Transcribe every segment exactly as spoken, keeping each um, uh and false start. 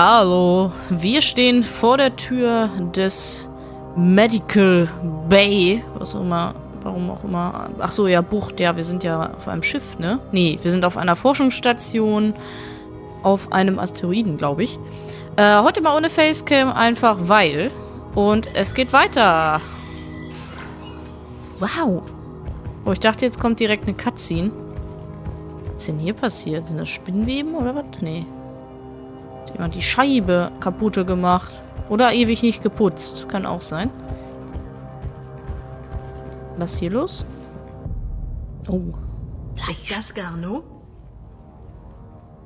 Hallo, wir stehen vor der Tür des Medical Bay, was auch immer, warum auch immer, ach so, ja, Bucht, ja, wir sind ja auf einem Schiff, ne? Nee, wir sind auf einer Forschungsstation, auf einem Asteroiden, glaube ich. Äh, heute mal ohne Facecam, einfach weil. Und es geht weiter. Wow. Oh, ich dachte, jetzt kommt direkt eine Cutscene. Was ist denn hier passiert? Sind das Spinnweben oder was? Nee. Hat jemand die Scheibe kaputte gemacht. Oder ewig nicht geputzt. Kann auch sein. Was ist hier los? Oh. Ist das Garneau?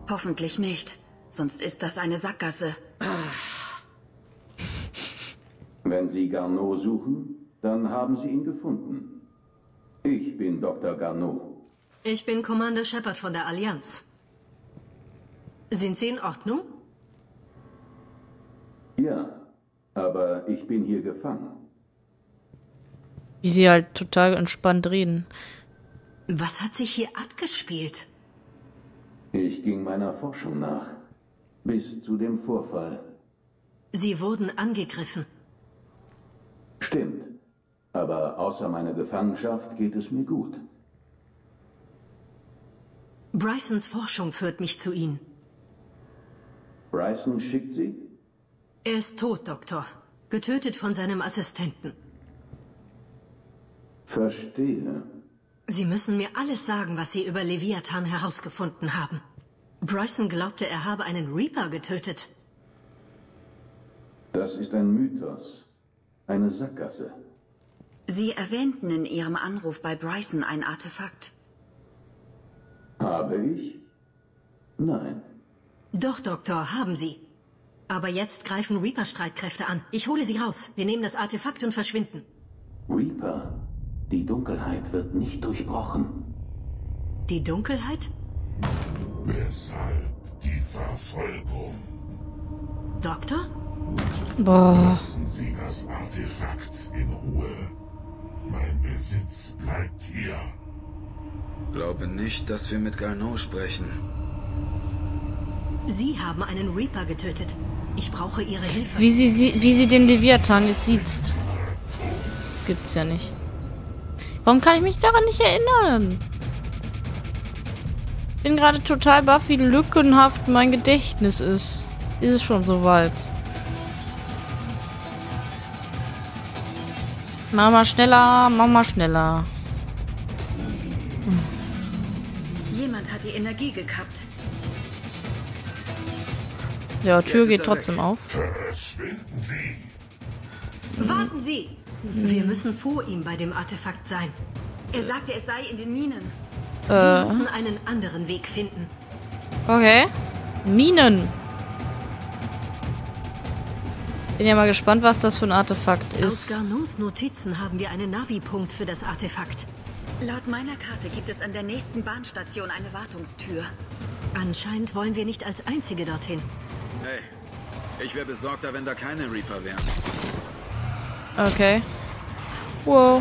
Hoffentlich nicht. Sonst ist das eine Sackgasse. Wenn Sie Garneau suchen, dann haben Sie ihn gefunden. Ich bin Doktor Garneau. Ich bin Commander Shepard von der Allianz. Sind Sie in Ordnung? Ja, aber ich bin hier gefangen. Wie Sie halt total entspannt reden. Was hat sich hier abgespielt? Ich ging meiner Forschung nach. Bis zu dem Vorfall. Sie wurden angegriffen. Stimmt. Aber außer meiner Gefangenschaft geht es mir gut. Brysons Forschung führt mich zu Ihnen. Bryson schickt Sie? Er ist tot, Doktor. Getötet von seinem Assistenten. Verstehe. Sie müssen mir alles sagen, was Sie über Leviathan herausgefunden haben. Bryson glaubte, er habe einen Reaper getötet. Das ist ein Mythos. Eine Sackgasse. Sie erwähnten in Ihrem Anruf bei Bryson ein Artefakt. Habe ich? Nein. Doch, Doktor, haben Sie. Aber jetzt greifen Reaper-Streitkräfte an. Ich hole sie raus. Wir nehmen das Artefakt und verschwinden. Reaper? Die Dunkelheit wird nicht durchbrochen. Die Dunkelheit? Weshalb die Verfolgung? Doktor? Boah. Lassen Sie das Artefakt in Ruhe. Mein Besitz bleibt hier. Glaube nicht, dass wir mit Garneau sprechen. Sie haben einen Reaper getötet. Ich brauche Ihre Hilfe. Wie sie, sie, wie sie den Leviathan jetzt sieht. Das gibt's ja nicht. Warum kann ich mich daran nicht erinnern? Ich bin gerade total baff, wie lückenhaft mein Gedächtnis ist. Ist es schon soweit? Mach mal schneller, mach mal schneller. Hm. Jemand hat die Energie gekappt. Ja, Tür geht trotzdem auf. Verschwinden Sie. Hm. Warten Sie! Wir müssen vor ihm bei dem Artefakt sein. Er sagte, es sei in den Minen. Äh. Wir müssen einen anderen Weg finden. Okay. Minen. Bin ja mal gespannt, was das für ein Artefakt ist. Aus Garneaus Notizen haben wir einen Navi-Punkt für das Artefakt. Laut meiner Karte gibt es an der nächsten Bahnstation eine Wartungstür. Anscheinend wollen wir nicht als Einzige dorthin. Hey, ich wäre besorgter, wenn da keine Reaper wären. Okay. Wow.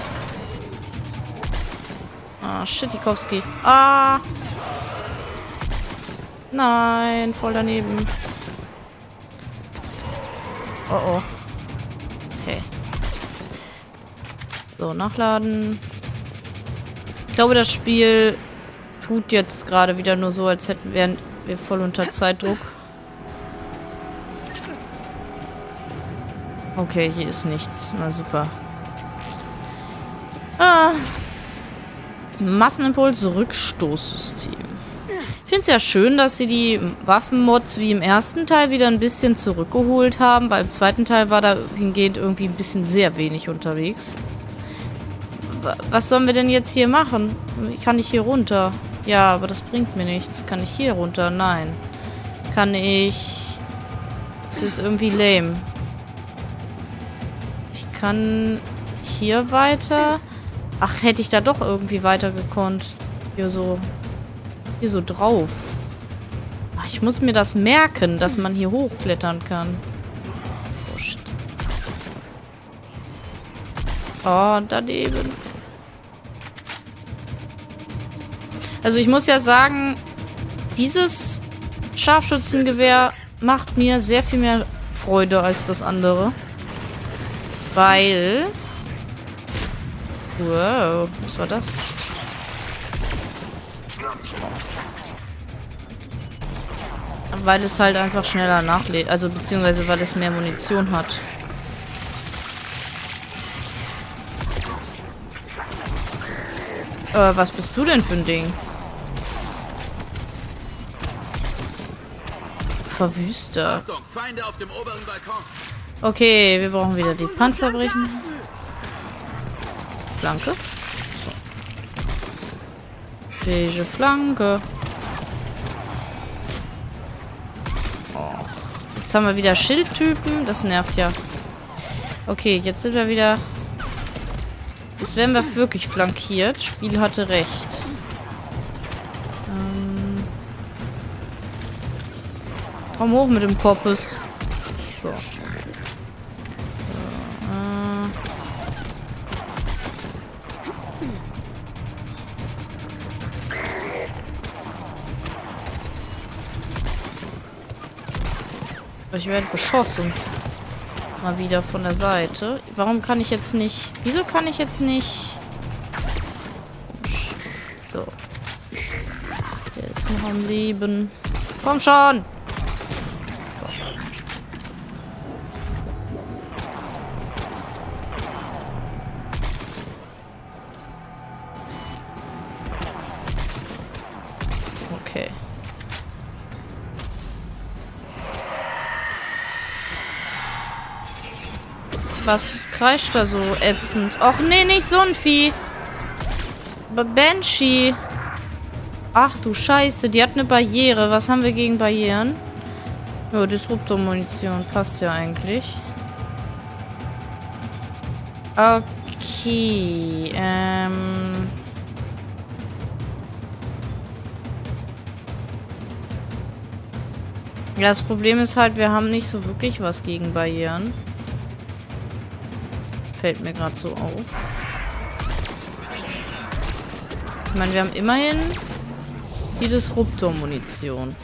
Ah, Schittikowski. Ah! Nein, voll daneben. Oh oh. Okay. So, nachladen. Ich glaube, das Spiel tut jetzt gerade wieder nur so, als hätten wir, wir voll unter Zeitdruck. Okay, hier ist nichts. Na super. Ah. Massenimpuls-Rückstoßsystem. Ich finde es ja schön, dass sie die Waffenmods wie im ersten Teil wieder ein bisschen zurückgeholt haben, weil im zweiten Teil war da hingehend irgendwie ein bisschen sehr wenig unterwegs. Was sollen wir denn jetzt hier machen? Kann ich hier runter? Ja, aber das bringt mir nichts. Kann ich hier runter? Nein. Kann ich... Das ist jetzt irgendwie lame. Kann hier weiter? Ach, hätte ich da doch irgendwie weiter gekonnt. Hier so. Hier so drauf. Ach, ich muss mir das merken, dass man hier hochklettern kann. Oh, shit. Oh, daneben. Also ich muss ja sagen, dieses Scharfschützengewehr macht mir sehr viel mehr Freude als das andere. Weil... Wow, was war das? Weil es halt einfach schneller nachlädt. Also beziehungsweise weil es mehr Munition hat. Äh, was bist du denn für ein Ding? Verwüster. Okay, wir brauchen wieder die Panzer brechen. Flanke. So. Beige Flanke. Oh. Jetzt haben wir wieder Schildtypen. Das nervt ja. Okay, jetzt sind wir wieder... Jetzt werden wir wirklich flankiert. Spiel hatte recht. Ähm. Komm hoch mit dem Poppes. So. so äh. Ich werde beschossen. Mal wieder von der Seite. Warum kann ich jetzt nicht... Wieso kann ich jetzt nicht... So. Der ist noch am Leben. Komm schon! Okay. Was kreischt da so ätzend? Och, nee, nicht so ein Vieh. Banshee. Ach du Scheiße, die hat eine Barriere. Was haben wir gegen Barrieren? Ja, Disruptor-Munition. Passt ja eigentlich. Okay. Ähm. Ja, das Problem ist halt, wir haben nicht so wirklich was gegen Barrieren. Fällt mir gerade so auf. Ich meine, wir haben immerhin die Disruptor-Munition.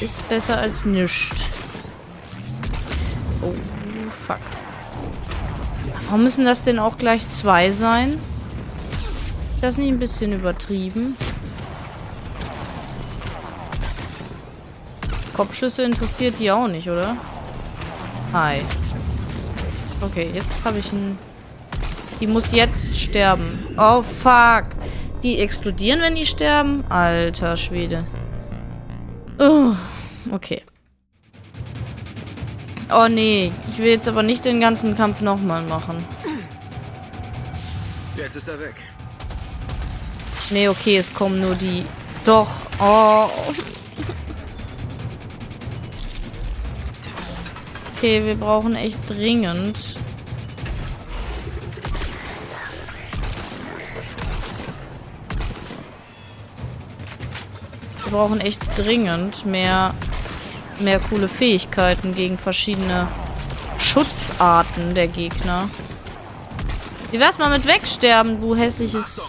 Die ist besser als nichts. Oh, fuck. Warum müssen das denn auch gleich zwei sein? Ist das nicht ein bisschen übertrieben? Kopfschüsse interessiert die auch nicht, oder? Hi. Okay, jetzt habe ich einen... Die muss jetzt sterben. Oh, fuck. Die explodieren, wenn die sterben? Alter Schwede. Oh, okay. Oh, nee. Ich will jetzt aber nicht den ganzen Kampf nochmal machen. Jetzt ist er weg. Nee, okay, es kommen nur die... Doch. Oh. Okay, wir brauchen echt dringend. Wir brauchen echt dringend mehr, mehr coole Fähigkeiten gegen verschiedene Schutzarten der Gegner. Wie wär's mal mit wegsterben, du hässliches...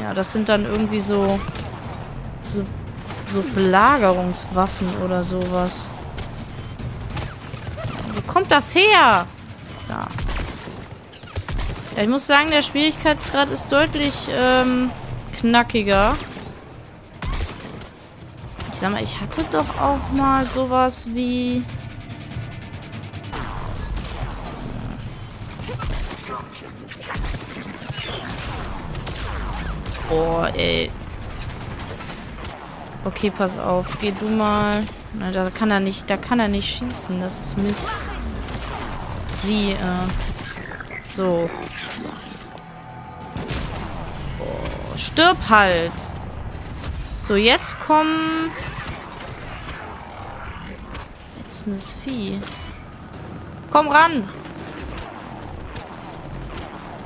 Ja, das sind dann irgendwie so... so So Belagerungswaffen oder sowas. Wo kommt das her? Ja. Ja, ich muss sagen, der Schwierigkeitsgrad ist deutlich ähm, knackiger. Ich sag mal, ich hatte doch auch mal sowas wie... Boah, ey. Okay, pass auf. Geh du mal. Na, da kann er nicht, da kann er nicht schießen. Das ist Mist. Sie, äh. So. Oh, stirb halt. So, jetzt kommen... Jetzt ist das Vieh. Komm ran.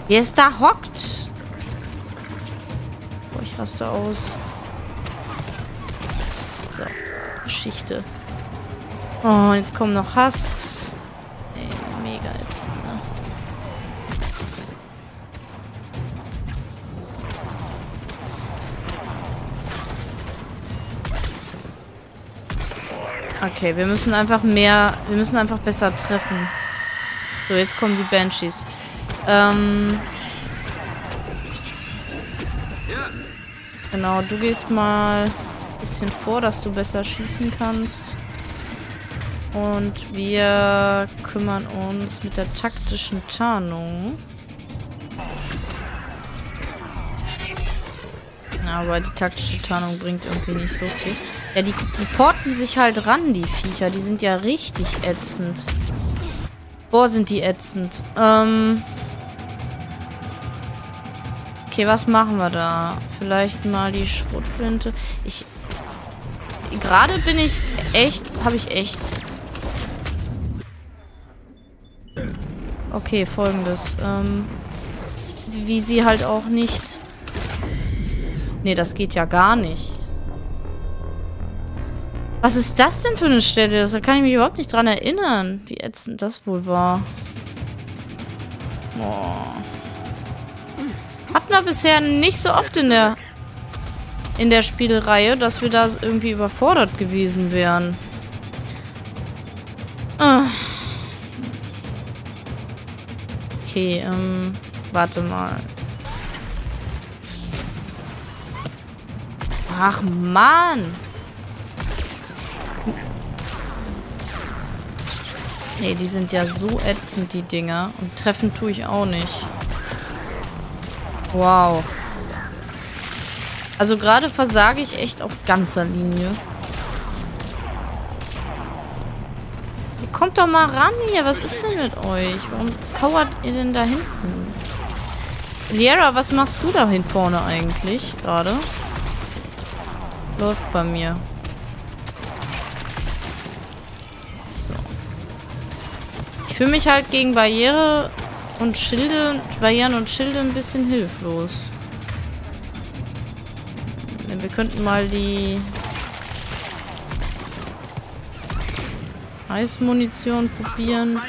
Wer ist da hockt? Boah, ich raste aus. So, Geschichte. Oh, jetzt kommen noch Husks. Ey, mega jetzt, ne? Okay, wir müssen einfach mehr... Wir müssen einfach besser treffen. So, jetzt kommen die Banshees. Ähm... Genau, du gehst mal ein bisschen vor, dass du besser schießen kannst. Und wir kümmern uns mit der taktischen Tarnung. Aber die taktische Tarnung bringt irgendwie nicht so viel. Ja, die, die porten sich halt ran, die Viecher. Die sind ja richtig ätzend. Boah, sind die ätzend. Ähm... Okay, was machen wir da? Vielleicht mal die Schrotflinte. Ich... Gerade bin ich echt... Habe ich echt... Okay, folgendes. Ähm, wie sie halt auch nicht... Nee, das geht ja gar nicht. Was ist das denn für eine Stelle? Da kann ich mich überhaupt nicht dran erinnern. Wie ätzend das wohl war. Boah. Hatten wir bisher nicht so oft in der in der Spielreihe, dass wir da irgendwie überfordert gewesen wären. Okay, ähm, warte mal. Ach, Mann! Nee, die sind ja so ätzend, die Dinger. Und treffen tue ich auch nicht. Wow. Also gerade versage ich echt auf ganzer Linie. Ihr kommt doch mal ran hier. Was ist denn mit euch? Warum kauert ihr denn da hinten? Liara, was machst du da hin vorne eigentlich gerade? Läuft bei mir. So. Ich fühle mich halt gegen Barriere... Und Schilde, Barrieren und Schilde ein bisschen hilflos. Wir könnten mal die Eismunition probieren.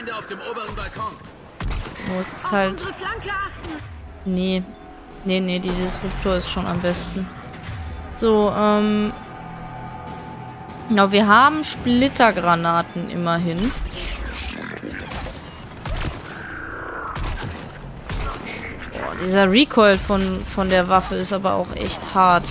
Oh, es ist halt... Nee. Nee, nee, die Disruptor ist schon am besten. So, ähm... Genau, wir haben Splittergranaten immerhin. Dieser Recoil von, von der Waffe ist aber auch echt hart.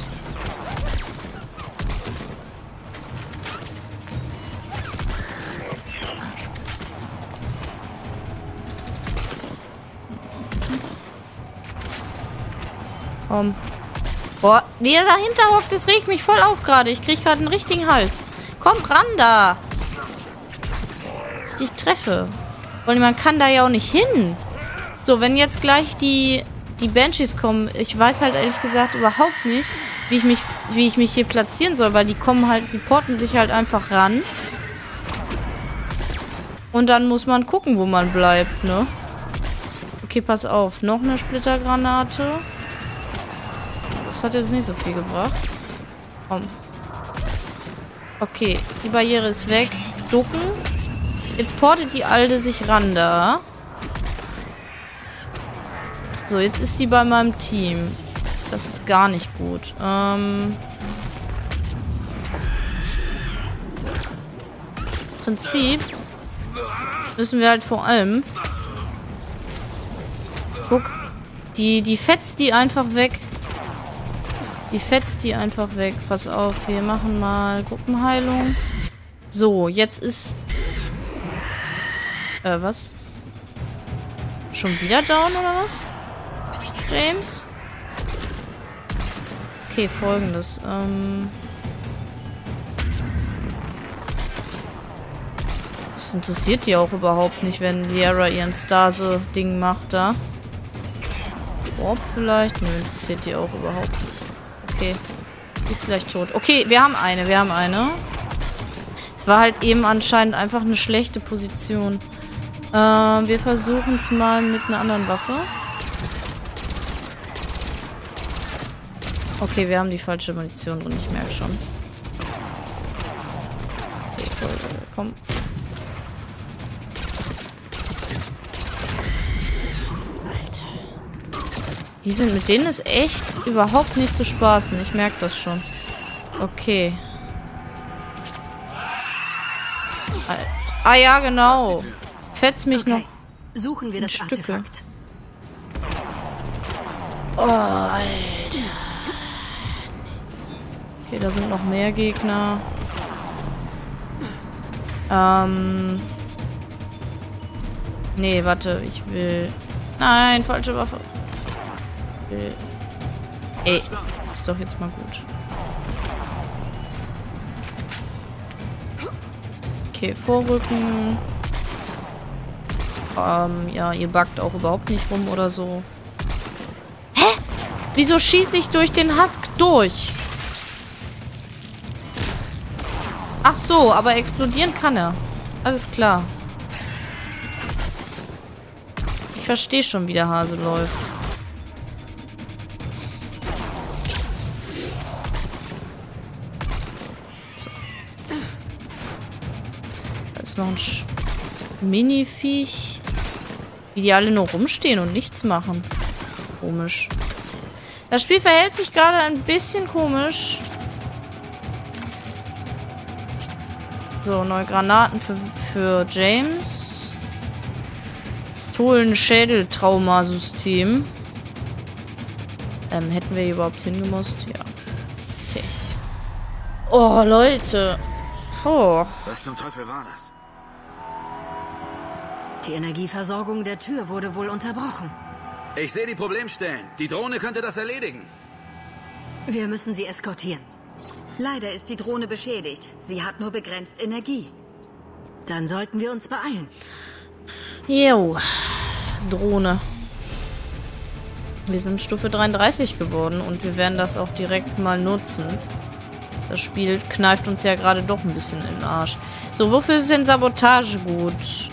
Komm. Boah, wer dahinter hockt, das regt mich voll auf gerade. Ich krieg gerade einen richtigen Hals. Komm ran da. Dass ich dich treffe. Weil man kann da ja auch nicht hin. So, wenn jetzt gleich die... die Banshees kommen. Ich weiß halt ehrlich gesagt überhaupt nicht, wie ich mich, wie ich mich hier platzieren soll, weil die kommen halt, die porten sich halt einfach ran. Und dann muss man gucken, wo man bleibt, ne? Okay, pass auf. Noch eine Splittergranate. Das hat jetzt nicht so viel gebracht. Komm. Okay, die Barriere ist weg. Ducken. Jetzt portet die Alde sich ran da. So, jetzt ist sie bei meinem Team. Das ist gar nicht gut. Ähm... Im Prinzip müssen wir halt vor allem... Guck, die, die fetzt die einfach weg. Die fetzt die einfach weg. Pass auf, wir machen mal Gruppenheilung. So, jetzt ist... Äh, was? Schon wieder down, oder was? James? Okay, folgendes. Ähm das interessiert die auch überhaupt nicht, wenn Liara ihren Stase-Ding macht da. Orb vielleicht? Nö, interessiert die auch überhaupt nicht. Okay. Ist gleich tot. Okay, wir haben eine, wir haben eine. Es war halt eben anscheinend einfach eine schlechte Position. Ähm, wir versuchen es mal mit einer anderen Waffe. Okay, wir haben die falsche Munition drin, ich merke schon. Okay, voll, komm. Alter. Die sind, mit denen ist echt überhaupt nicht zu spaßen, ich merke das schon. Okay. Ah ja, genau. Fetzt mich okay. noch. Suchen wir das Stücke. Artefakt. Oh, Alter. Okay, da sind noch mehr Gegner. Ähm. Nee, warte, ich will. Nein, falsche Waffe. Ich will. Ey, ist doch jetzt mal gut. Okay, vorrücken. Ähm, ja, ihr backt auch überhaupt nicht rum oder so. Hä? Wieso schieße ich durch den Husk durch? Ach so, aber explodieren kann er. Alles klar. Ich verstehe schon, wie der Hase läuft. So. Da ist noch ein Sch- Mini-Viech. Wie die alle nur rumstehen und nichts machen. Komisch. Das Spiel verhält sich gerade ein bisschen komisch. So, neue Granaten für, für James. Pistolen-Schädel-Traumasystem. Ähm, hätten wir hier überhaupt hingemusst? Ja. Okay. Oh, Leute. Oh. Was zum Teufel war das? Die Energieversorgung der Tür wurde wohl unterbrochen. Ich sehe die Problemstellen. Die Drohne könnte das erledigen. Wir müssen sie eskortieren. Leider ist die Drohne beschädigt. Sie hat nur begrenzt Energie. Dann sollten wir uns beeilen. Jo. Drohne. Wir sind Stufe dreiunddreißig geworden und wir werden das auch direkt mal nutzen. Das Spiel kneift uns ja gerade doch ein bisschen in den Arsch. So, wofür ist denn Sabotage gut?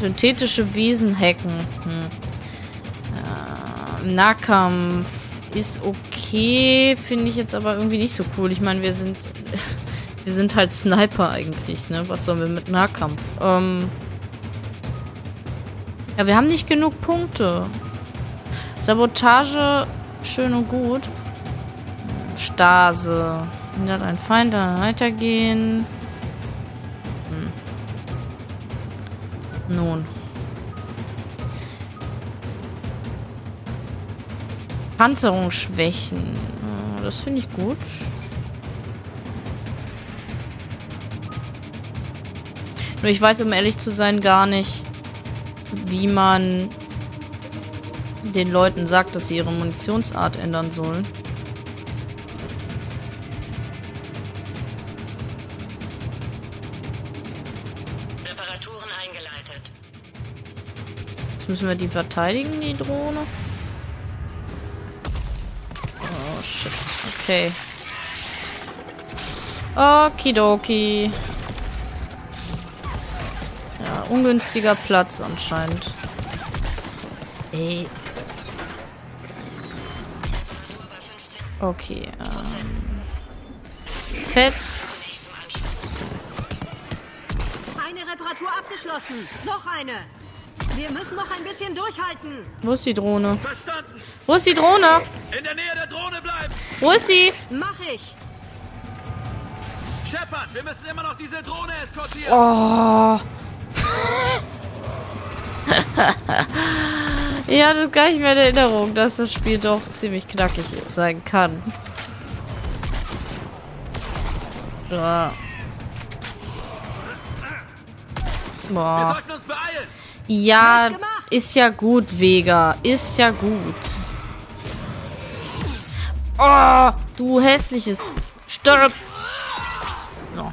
Synthetische Wesen hacken. Hm. Äh, Nahkampf ist okay, finde ich jetzt aber irgendwie nicht so cool. Ich meine, wir sind wir sind halt Sniper eigentlich, ne? Was sollen wir mit Nahkampf? Ähm ja, wir haben nicht genug Punkte. Sabotage, schön und gut. Stase. Hindert ein Feind, dann weitergehen. Nun. Panzerungsschwächen. Das finde ich gut. Nur ich weiß, um ehrlich zu sein, gar nicht, wie man den Leuten sagt, dass sie ihre Munitionsart ändern sollen. Müssen wir die verteidigen, die Drohne? Oh, shit. Okay. Okidoki. Ja, ungünstiger Platz anscheinend. Ey. Okay. Ähm. Fetz. Eine Reparatur abgeschlossen. Noch eine. Wir müssen noch ein bisschen durchhalten. Wo ist die Drohne? Verstanden. Wo ist die Drohne? In der Nähe der Drohne bleiben. Wo ist sie? Mach ich. Shepard, wir müssen immer noch diese Drohne eskortieren. Oh. Ich hatte gar nicht mehr in Erinnerung, dass das Spiel doch ziemlich knackig sein kann. Ja. Boah. Wir sollten uns beeilen. Ja, ist ja gut, Vega. Ist ja gut. Oh, du hässliches. Stirb! No.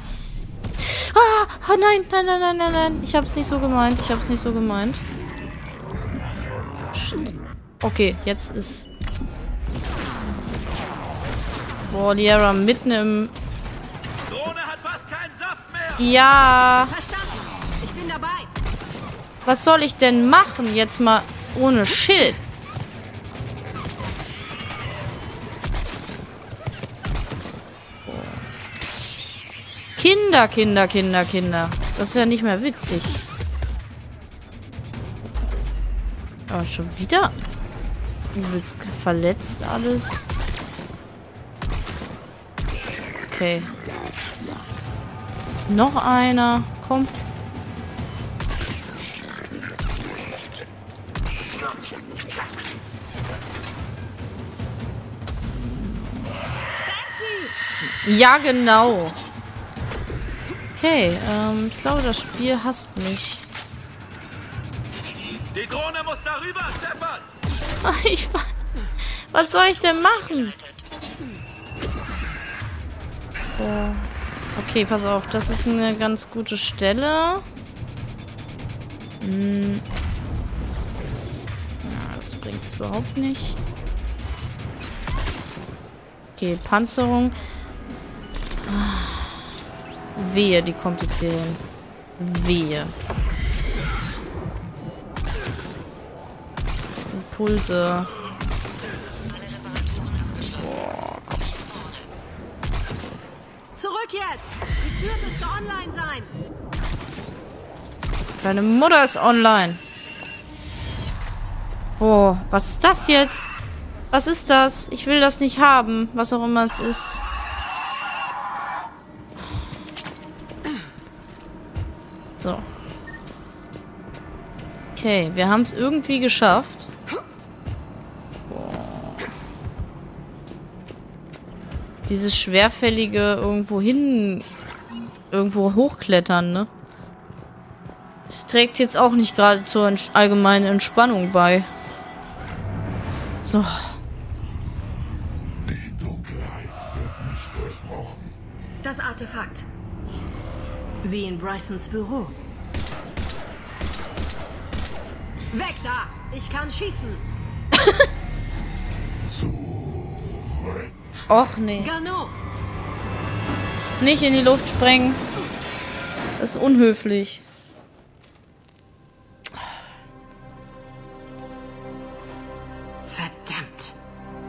Ah, oh nein, nein, nein, nein, nein, nein. Ich hab's nicht so gemeint. Ich hab's nicht so gemeint. Shit. Okay, jetzt ist. Boah, Liara mitten im. Drohne hat fast keinen Saft mehr. Ja. Verstanden. Ich bin dabei. Was soll ich denn machen jetzt mal ohne Schild? Kinder, Kinder, Kinder, Kinder. Das ist ja nicht mehr witzig. Aber oh, schon wieder? Übelst verletzt alles. Okay. Ist noch einer. Komm. Ja, genau. Okay, ähm, ich glaube, das Spiel hasst mich. Die Drohne muss darüber, Shepard! Ich war... Was soll ich denn machen? Oh. Okay, pass auf. Das ist eine ganz gute Stelle. Hm. Ja, das bringt's überhaupt nicht. Okay, Panzerung. Wehe, die kommt jetzt hier hin. Wehe. Impulse. Boah, komm. Zurück jetzt! Die Tür müsste online sein! Deine Mutter ist online! Boah, was ist das jetzt? Was ist das? Ich will das nicht haben, was auch immer es ist. So. Okay, wir haben es irgendwie geschafft. Boah. Dieses schwerfällige irgendwo hin... irgendwo hochklettern, ne? Das trägt jetzt auch nicht gerade zur allgemeinen Entspannung bei. So. Die Dunkelheit wird nicht durchbrochen. Das Artefakt. Wie in Brysons Büro. Weg da! Ich kann schießen! Zurück. Och nee. Garneau. Nicht in die Luft sprengen. Das ist unhöflich. Verdammt.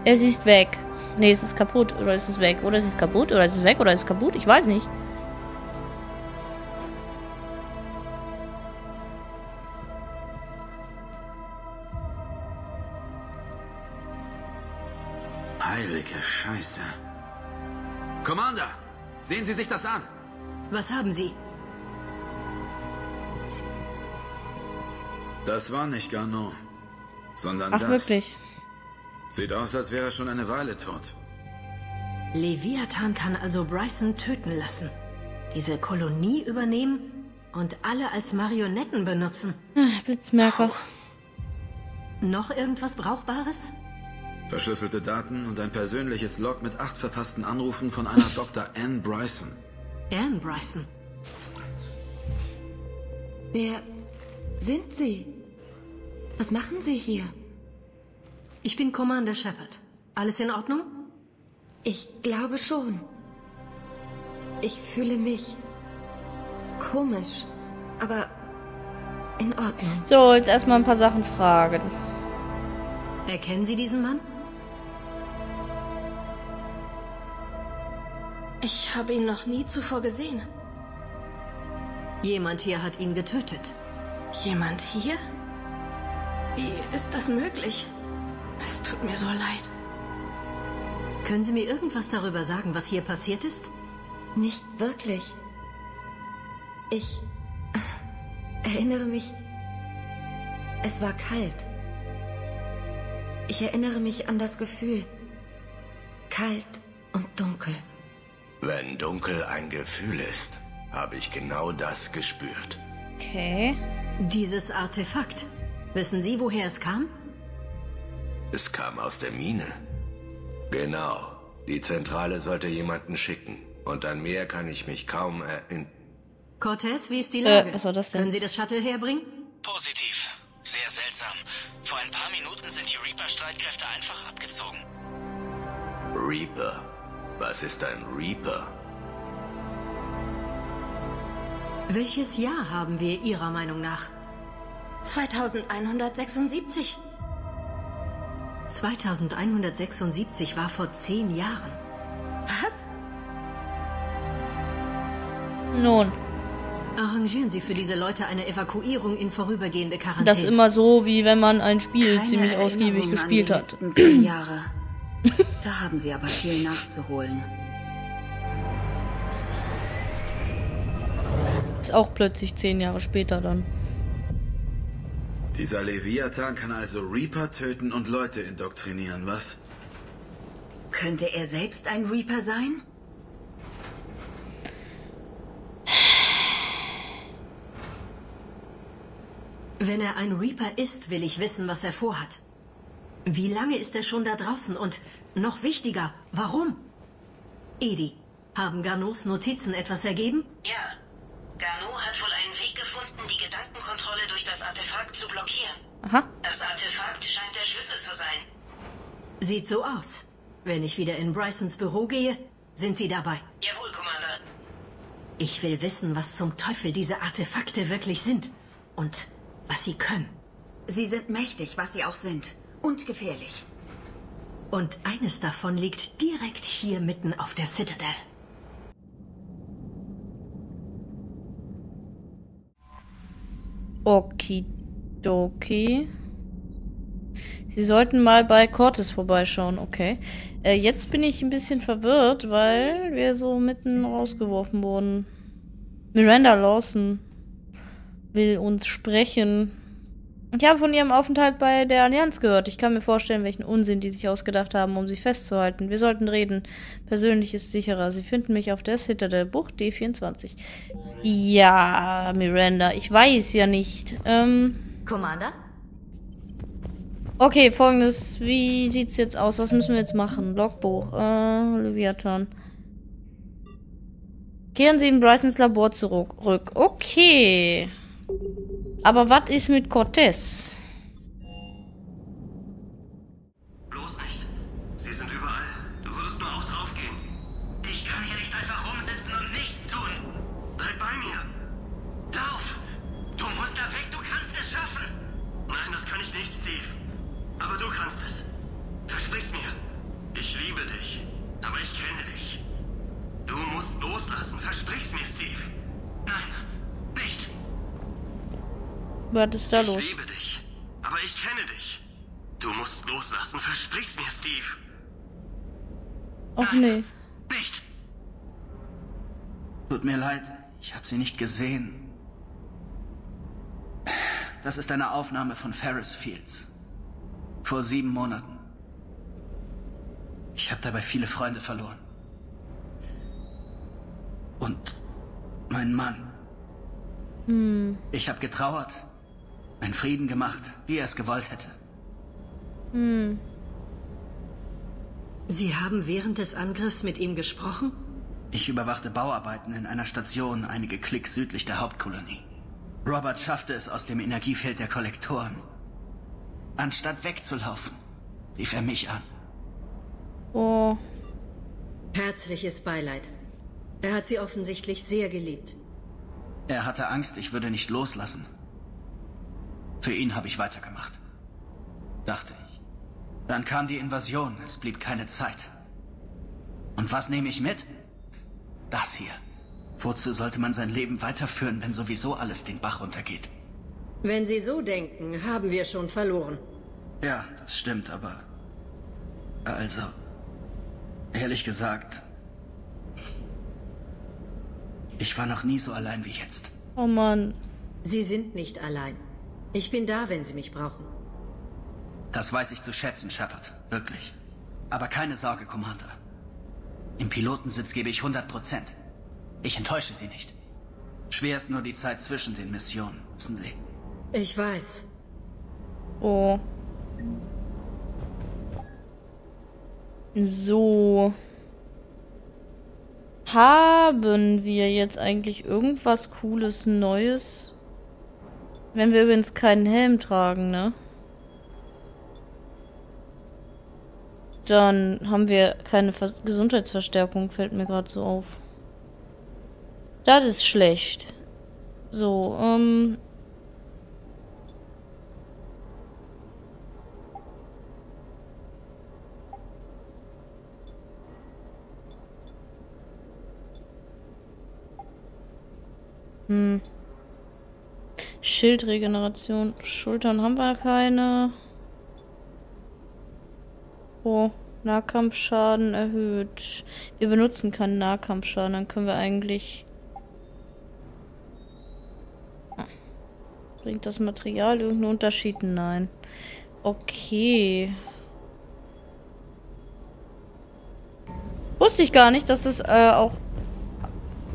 Es ist weg. Nee, es ist kaputt. Oder es ist weg. Oder es ist kaputt. Oder es ist weg. Oder es ist kaputt. Ich weiß nicht. Heilige Scheiße. Commander, sehen Sie sich das an. Was haben Sie? Das war nicht Garneau, sondern das. Ach, wirklich? Sieht aus, als wäre er schon eine Weile tot. Leviathan kann also Bryson töten lassen, diese Kolonie übernehmen und alle als Marionetten benutzen. Ach, Blitzmerker. Puh. Noch irgendwas Brauchbares? Verschlüsselte Daten und ein persönliches Log mit acht verpassten Anrufen von einer Doktor Anne Bryson. Anne Bryson? Wer sind Sie? Was machen Sie hier? Ich bin Commander Shepard. Alles in Ordnung? Ich glaube schon. Ich fühle mich komisch, aber in Ordnung. So, jetzt erstmal ein paar Sachen fragen. Erkennen Sie diesen Mann? Ich habe ihn noch nie zuvor gesehen. Jemand hier hat ihn getötet. Jemand hier? Wie ist das möglich? Es tut mir so leid. Können Sie mir irgendwas darüber sagen, was hier passiert ist? Nicht wirklich. Ich erinnere mich, es war kalt. Ich erinnere mich an das Gefühl. Kalt und dunkel. Wenn dunkel ein Gefühl ist, habe ich genau das gespürt. Okay. Dieses Artefakt. Wissen Sie, woher es kam? Es kam aus der Mine. Genau. Die Zentrale sollte jemanden schicken. Und an mehr kann ich mich kaum erinnern. Cortez, wie ist die Lage? Äh, was soll das denn? Können Sie das Shuttle herbringen? Positiv. Sehr seltsam. Vor ein paar Minuten sind die Reaper-Streitkräfte einfach abgezogen. Reaper? Was ist ein Reaper? Welches Jahr haben wir Ihrer Meinung nach? zweitausendeinhundertsechsundsiebzig. zweitausendeinhundertsechsundsiebzig war vor zehn Jahren. Was? Nun. Arrangieren Sie für diese Leute eine Evakuierung in vorübergehende Quarantäne. Das ist immer so, wie wenn man ein Spiel Keine ziemlich Erinnerung ausgiebig gespielt an die hat. Zehn Jahre. Da haben Sie aber viel nachzuholen. Ist auch plötzlich zehn Jahre später dann. Dieser Leviathan kann also Reaper töten und Leute indoktrinieren, was? Könnte er selbst ein Reaper sein? Wenn er ein Reaper ist, will ich wissen, was er vorhat. Wie lange ist er schon da draußen und, noch wichtiger, warum? Edi, haben Garneaus Notizen etwas ergeben? Ja. Garneau hat wohl einen Weg gefunden, die Gedankenkontrolle durch das Artefakt zu blockieren. Aha. Das Artefakt scheint der Schlüssel zu sein. Sieht so aus. Wenn ich wieder in Brysons Büro gehe, sind Sie dabei. Jawohl, Commander. Ich will wissen, was zum Teufel diese Artefakte wirklich sind und was sie können. Sie sind mächtig, was sie auch sind. Und gefährlich. Und eines davon liegt direkt hier mitten auf der Citadel. Okidoki. Sie sollten mal bei Cortez vorbeischauen, okay. Äh, jetzt bin ich ein bisschen verwirrt, weil wir so mitten rausgeworfen wurden. Miranda Lawson will uns sprechen. Ich habe von ihrem Aufenthalt bei der Allianz gehört. Ich kann mir vorstellen, welchen Unsinn die sich ausgedacht haben, um sie festzuhalten. Wir sollten reden. Persönlich ist sicherer. Sie finden mich auf der Citadel, Bucht D vierundzwanzig. Ja, Miranda, ich weiß ja nicht. Ähm... Commander? Okay, folgendes. Wie sieht's jetzt aus? Was müssen wir jetzt machen? Logbuch. Äh, Leviathan. Kehren Sie in Brysons Labor zurück. Okay. Aber was ist mit Cortez? Bloß nicht. Sie sind überall. Du würdest nur auch draufgehen. Ich kann hier nicht einfach rumsitzen und nichts tun. Bleib bei mir. Lauf! Du musst da weg, du kannst es schaffen. Nein, das kann ich nicht, Steve. Aber du kannst es. Versprich's mir. Ich liebe dich. Aber ich kenne dich. Du musst loslassen. Versprich's mir, Steve. Nein, nicht. Was ist da los? Ich liebe dich, aber ich kenne dich. Du musst loslassen, versprich's mir, Steve. Och nee. Nicht. Tut mir leid, ich habe sie nicht gesehen. Das ist eine Aufnahme von Ferris Fields. Vor sieben Monaten. Ich habe dabei viele Freunde verloren. Und meinen Mann. Hm. Ich habe getrauert. Einen Frieden gemacht, wie er es gewollt hätte. Hm. Sie haben während des Angriffs mit ihm gesprochen? Ich überwachte Bauarbeiten in einer Station, einige Klicks südlich der Hauptkolonie. Robert schaffte es aus dem Energiefeld der Kollektoren. Anstatt wegzulaufen, rief er mich an. Oh. Herzliches Beileid. Er hat sie offensichtlich sehr geliebt. Er hatte Angst, ich würde nicht loslassen. Für ihn habe ich weitergemacht. Dachte ich. Dann kam die Invasion, es blieb keine Zeit. Und was nehme ich mit? Das hier. Wozu sollte man sein Leben weiterführen, wenn sowieso alles den Bach runtergeht? Wenn Sie so denken, haben wir schon verloren. Ja, das stimmt, aber... Also... Ehrlich gesagt... Ich war noch nie so allein wie jetzt. Oh Mann. Sie sind nicht allein. Ich bin da, wenn Sie mich brauchen. Das weiß ich zu schätzen, Shepard. Wirklich. Aber keine Sorge, Commander. Im Pilotensitz gebe ich hundert Prozent. Ich enttäusche Sie nicht. Schwer ist nur die Zeit zwischen den Missionen, wissen Sie. Ich weiß. Oh. So. Haben wir jetzt eigentlich irgendwas Cooles, Neues? Wenn wir übrigens keinen Helm tragen, ne? Dann haben wir keine Ver- Gesundheitsverstärkung, fällt mir gerade so auf. Das ist schlecht. So, ähm... Hm. Schildregeneration. Schultern haben wir keine. Oh, Nahkampfschaden erhöht. Wir benutzen keinen Nahkampfschaden, dann können wir eigentlich... Ah. Bringt das Material irgendeinen Unterschied? Nein. Okay. Wusste ich gar nicht, dass das äh, auch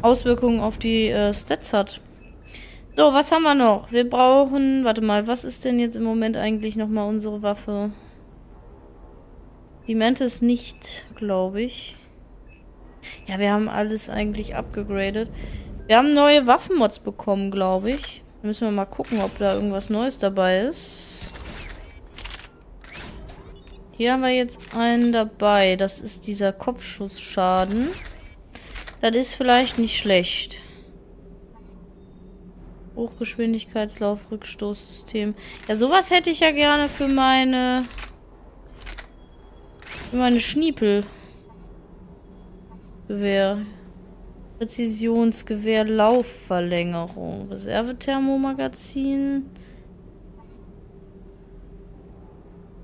Auswirkungen auf die äh, Stats hat. So, was haben wir noch? Wir brauchen... Warte mal, was ist denn jetzt im Moment eigentlich nochmal unsere Waffe? Die Mantis nicht, glaube ich. Ja, wir haben alles eigentlich abgegradet. Wir haben neue Waffenmods bekommen, glaube ich. Da müssen wir mal gucken, ob da irgendwas Neues dabei ist. Hier haben wir jetzt einen dabei. Das ist dieser Kopfschussschaden. Das ist vielleicht nicht schlecht. Hochgeschwindigkeitslauf, Rückstoßsystem. Ja, sowas hätte ich ja gerne für meine... Für meine Schniepel. Gewehr. Präzisionsgewehr, Laufverlängerung. Reservethermomagazin.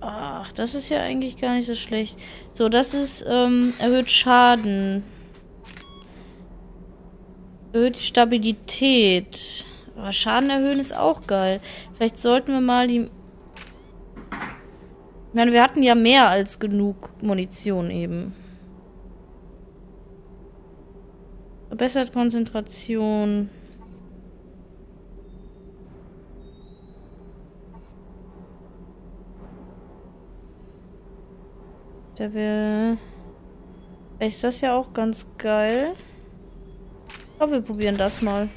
Ach, das ist ja eigentlich gar nicht so schlecht. So, das ist ähm, erhöht Schaden. Erhöht Stabilität. Aber Schaden erhöhen ist auch geil. Vielleicht sollten wir mal die... Ich meine, wir hatten ja mehr als genug Munition eben. Verbessert Konzentration. Da wäre... Ist das ja auch ganz geil. Aber wir probieren das mal.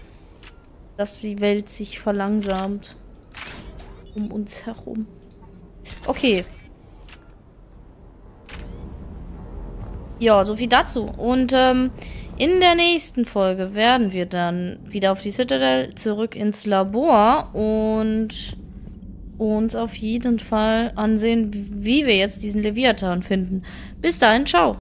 Dass die Welt sich verlangsamt. Um uns herum. Okay. Ja, so viel dazu. Und ähm, in der nächsten Folge werden wir dann wieder auf die Citadel, zurück ins Labor und uns auf jeden Fall ansehen, wie wir jetzt diesen Leviathan finden. Bis dahin, ciao.